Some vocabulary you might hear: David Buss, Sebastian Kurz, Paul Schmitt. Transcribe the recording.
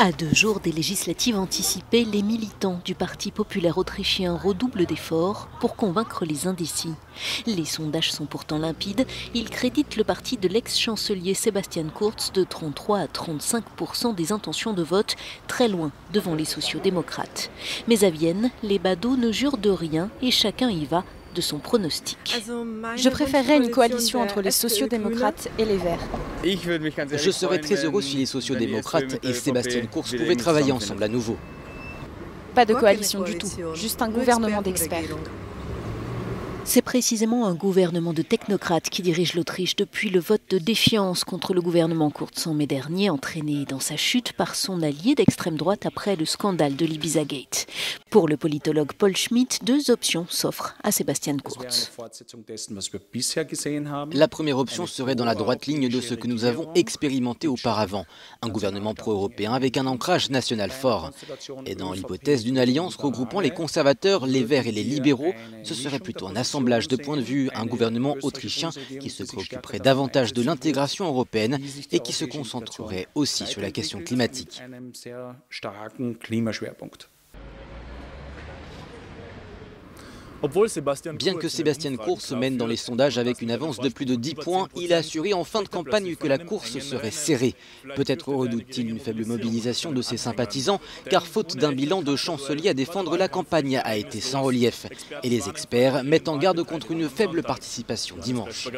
À deux jours des législatives anticipées, les militants du Parti populaire autrichien redoublent d'efforts pour convaincre les indécis. Les sondages sont pourtant limpides. Ils créditent le parti de l'ex-chancelier Sebastian Kurz de 33 à 35% des intentions de vote, très loin devant les sociaux-démocrates. Mais à Vienne, les badauds ne jurent de rien et chacun y va de son pronostic. Je préférerais une coalition entre les sociaux-démocrates et les Verts. Je serais très heureux si les sociaux-démocrates et Sebastian Kurz pouvaient travailler ensemble à nouveau. Pas de coalition du tout, juste un gouvernement d'experts. C'est précisément un gouvernement de technocrates qui dirige l'Autriche depuis le vote de défiance contre le gouvernement Kurz en mai dernier, entraîné dans sa chute par son allié d'extrême droite après le scandale de l'Ibiza-Gate. Pour le politologue Paul Schmitt, deux options s'offrent à Sebastian Kurz. La première option serait dans la droite ligne de ce que nous avons expérimenté auparavant, un gouvernement pro-européen avec un ancrage national fort. Et dans l'hypothèse d'une alliance regroupant les conservateurs, les Verts et les libéraux, ce serait plutôt un assemblage de point de vue, un gouvernement autrichien qui se préoccuperait davantage de l'intégration européenne et qui se concentrerait aussi sur la question climatique. Bien que Sebastian Kurz mène dans les sondages avec une avance de plus de 10 points, il a assuré en fin de campagne que la course serait serrée. Peut-être redoute-t-il une faible mobilisation de ses sympathisants, car faute d'un bilan de chancelier à défendre, la campagne a été sans relief. Et les experts mettent en garde contre une faible participation dimanche.